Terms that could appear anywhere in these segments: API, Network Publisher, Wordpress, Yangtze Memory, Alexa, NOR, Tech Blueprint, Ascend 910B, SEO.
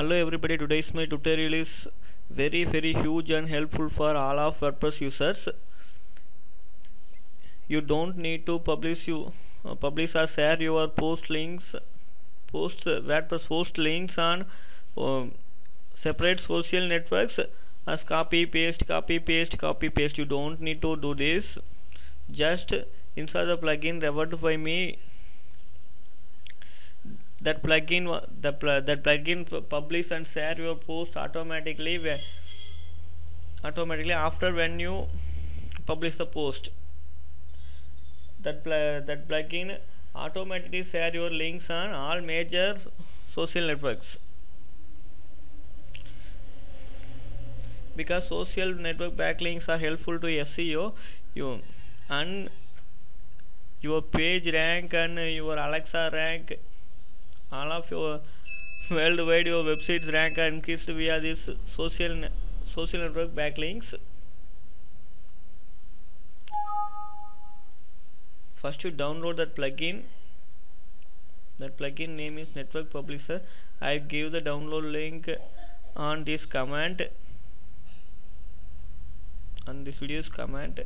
Hello everybody, today's my tutorial is very huge and helpful for all of WordPress users. You don't need to publish or share your WordPress post links on separate social networks as copy paste. You don't need to do this. Just insert the plugin referred by me. That plugin publish and share your post automatically after when you publish the post. That plugin automatically share your links on all major social networks, because social network backlinks are helpful to SEO. Your page rank and your Alexa rank, all of your worldwide your websites rank are increased via this social network backlinks. First you download that plugin. That plugin name is Network Publisher. I give the download link on this comment, on this video's comment,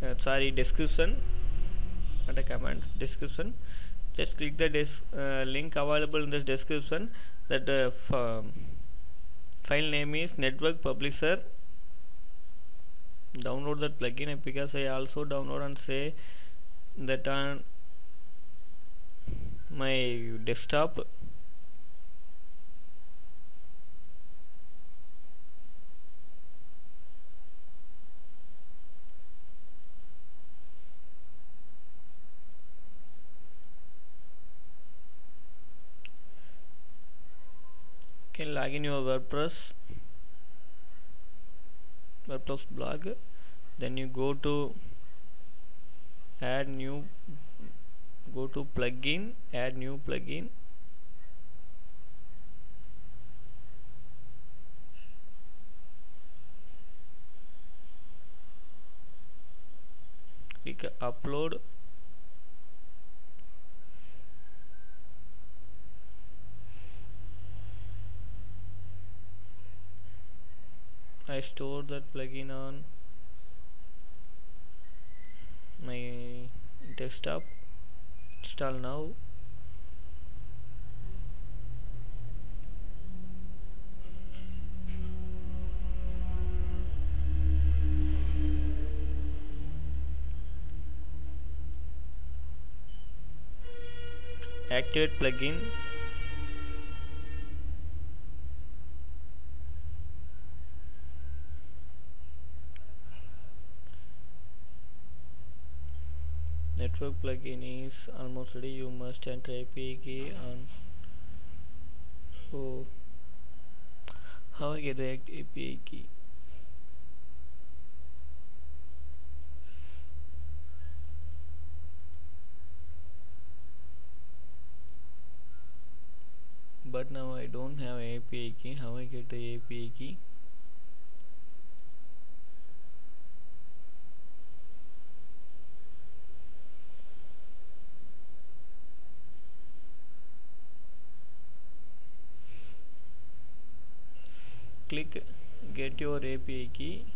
description, not a comment, description. Just click the link available in the description. That file name is Network Publisher. Download that plugin, because I also download and say that on my desktop. Can log in your WordPress blog, then you go to add new, go to plugin, add new plugin. Click upload. I store that plugin on my desktop. Install now. Activate plugin. Network plugin is almost ready. You must enter API key on. Oh, how I get the API key? But now I don't have API key. How I get the API key? Click get your API key.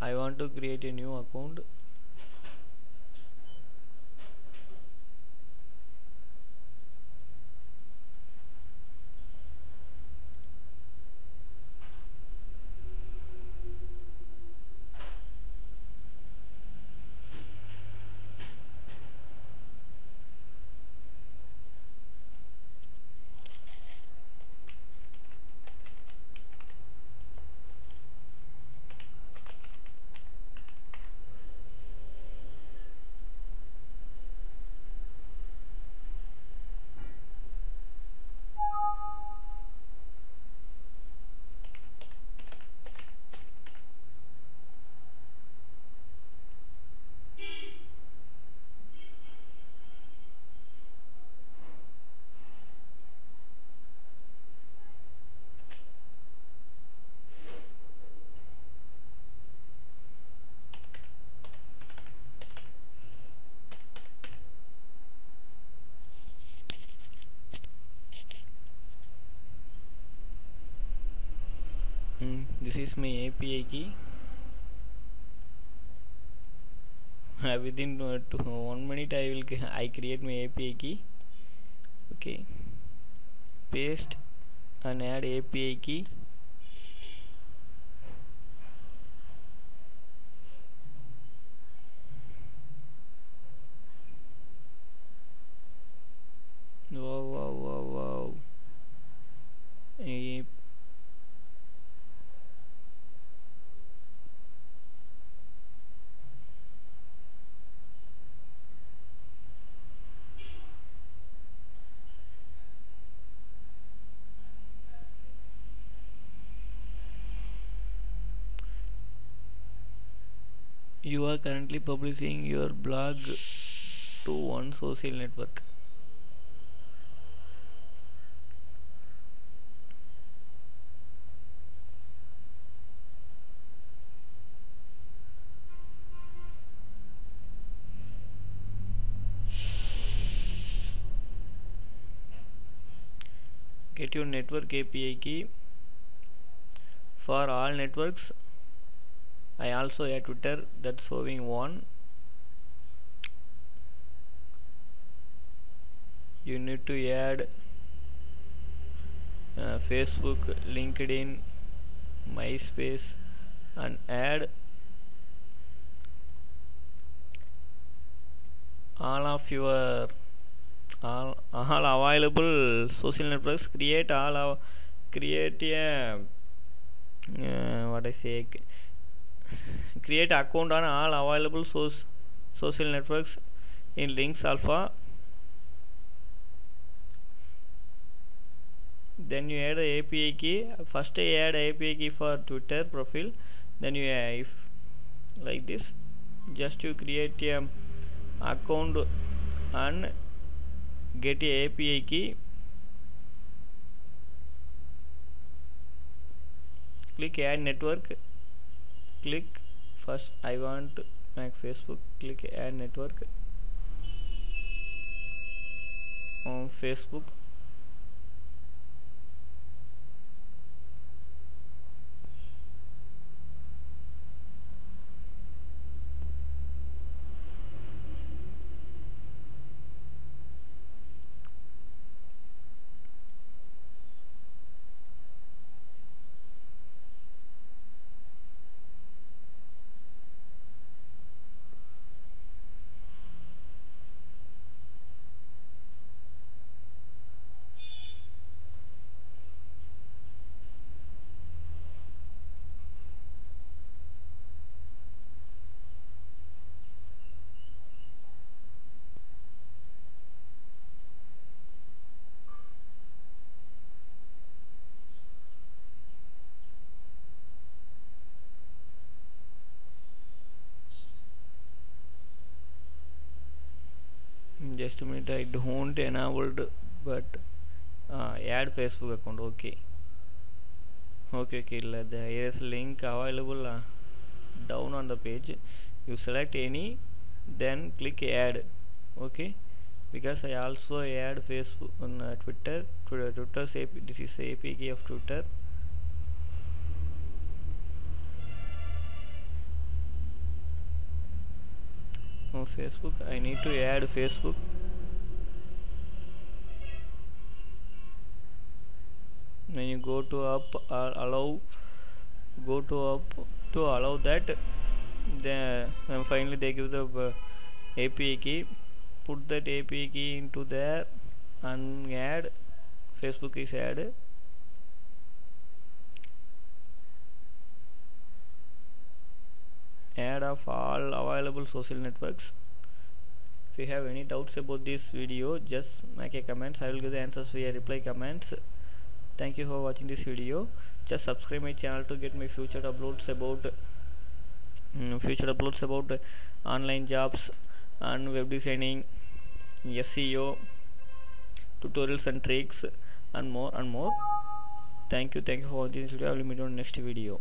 I want to create a new account. This is my API key. Within 1 minute I create my API key. Okay, paste and add API key. Wow. You are currently publishing your blog to one social network. Get your network API key for all networks. I also add Twitter, that's showing one. You need to add Facebook, LinkedIn, MySpace, and add all available social networks. Create account on all available social networks in links alpha. Then you add a API key. First I add API key for Twitter profile. Then you if like this, just you create a account and get a API key. Click add network. Click first I want to make Facebook. Click add network on Facebook. Just a minute, I don't enabled, but add Facebook account. Okay, let the yes link available down on the page. You select any, then click add. Okay, because I also add Facebook on Twitter. This is API key of Twitter. Facebook, I need to add Facebook. When you go to up allow, go to up to allow that, then finally they give the API key. Put that API key into there and add Facebook is added. Add of all available social networks. If you have any doubts about this video, just make a comment. I will give the answers via reply comments. Thank you for watching this video. Just subscribe my channel to get my future uploads about online jobs and web designing, SEO tutorials and tricks, and more. Thank you for watching this video. I will meet you on next video.